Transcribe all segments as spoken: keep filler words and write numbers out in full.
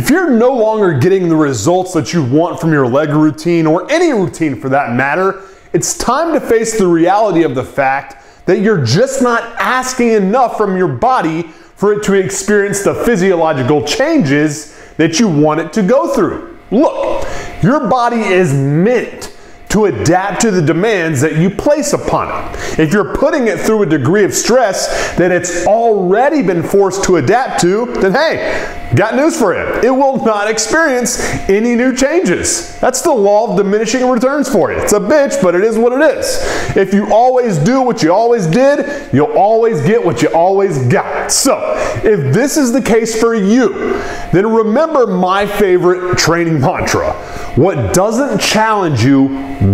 If you're no longer getting the results that you want from your leg routine, or any routine for that matter, it's time to face the reality of the fact that you're just not asking enough from your body for it to experience the physiological changes that you want it to go through. Look, your body is meant to adapt to the demands that you place upon it. If you're putting it through a degree of stress that it's already been forced to adapt to, then hey, got news for you. It will not experience any new changes. That's the law of diminishing returns for you. It's a bitch, but it is what it is. If you always do what you always did, you'll always get what you always got. So if this is the case for you, then remember my favorite training mantra. What doesn't challenge you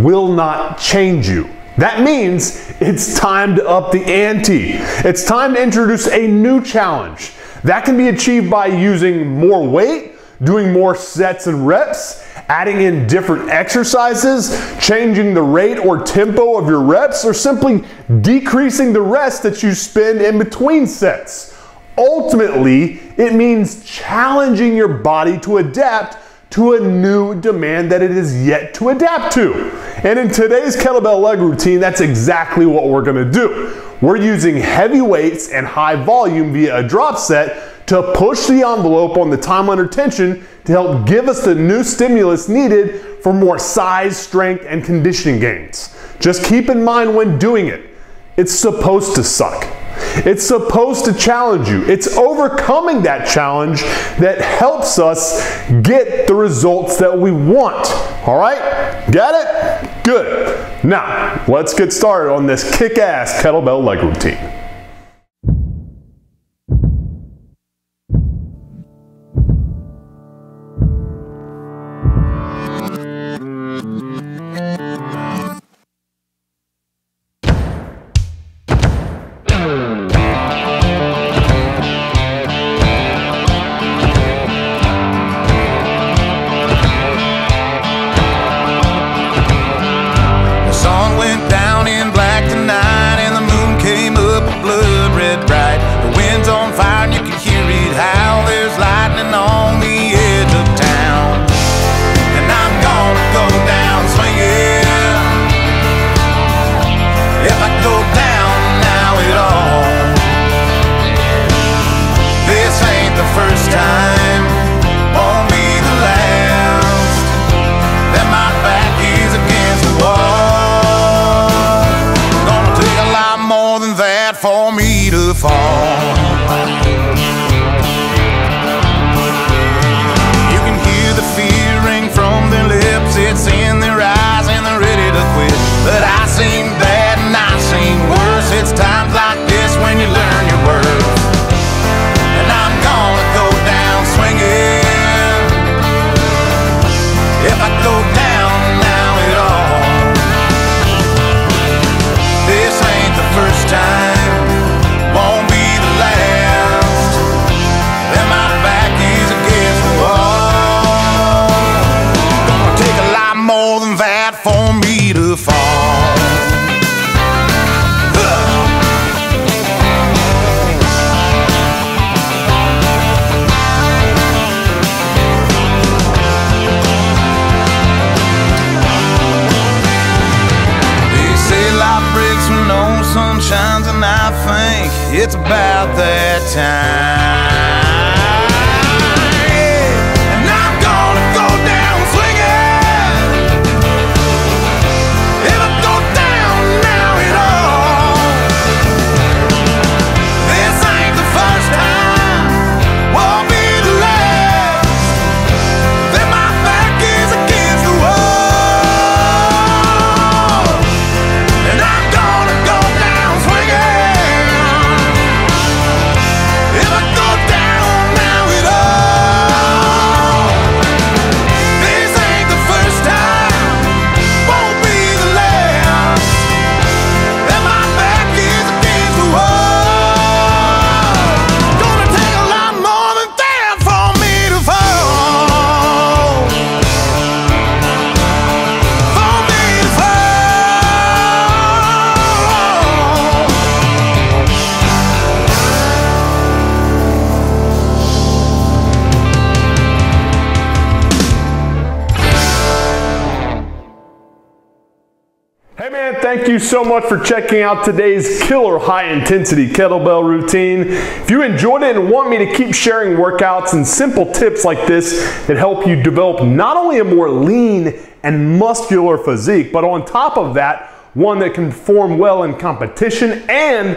will not change you. That means it's time to up the ante. It's time to introduce a new challenge. That can be achieved by using more weight, doing more sets and reps, adding in different exercises, changing the rate or tempo of your reps, or simply decreasing the rest that you spend in between sets. Ultimately, it means challenging your body to adapt to a new demand that it is yet to adapt to. And in today's kettlebell leg routine, that's exactly what we're gonna do. We're using heavy weights and high volume via a drop set to push the envelope on the time under tension to help give us the new stimulus needed for more size, strength, and conditioning gains. Just keep in mind when doing it, it's supposed to suck. It's supposed to challenge you. It's overcoming that challenge that helps us get the results that we want. All right? Got it? Good. Now, let's get started on this kick-ass kettlebell leg routine. thank you so much for checking out today's killer high intensity kettlebell routine. If you enjoyed it and want me to keep sharing workouts and simple tips like this that help you develop not only a more lean and muscular physique, but on top of that, one that can perform well in competition and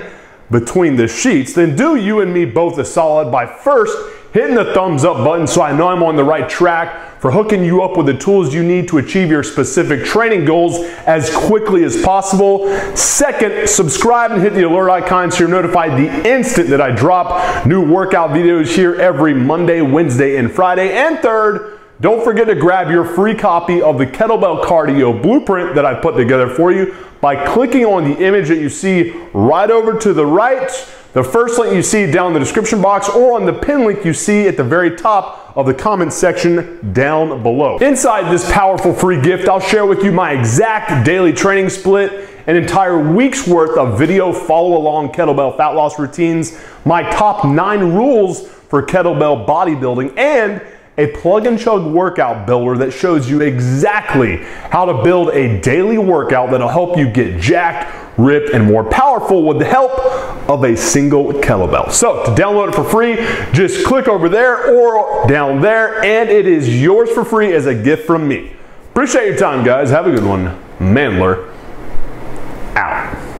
between the sheets, then do you and me both a solid by first hitting the thumbs up button so I know I'm on the right track for hooking you up with the tools you need to achieve your specific training goals as quickly as possible. Second, subscribe and hit the alert icon so you're notified the instant that I drop new workout videos here every Monday, Wednesday, and Friday. And third, don't forget to grab your free copy of the Kettlebell Cardio Blueprint that I put together for you by clicking on the image that you see right over to the right, the first link you see down in the description box, or on the pin link you see at the very top of the comment section down below. Inside this powerful free gift, I'll share with you my exact daily training split, an entire week's worth of video follow-along kettlebell fat loss routines, my top nine rules for kettlebell bodybuilding, and a plug and chug workout builder that shows you exactly how to build a daily workout that'll help you get jacked, ripped, and more powerful with the help of a single kettlebell. So to download it for free, just click over there or down there, and it is yours for free as a gift from me. Appreciate your time, guys. Have a good one. MANdler.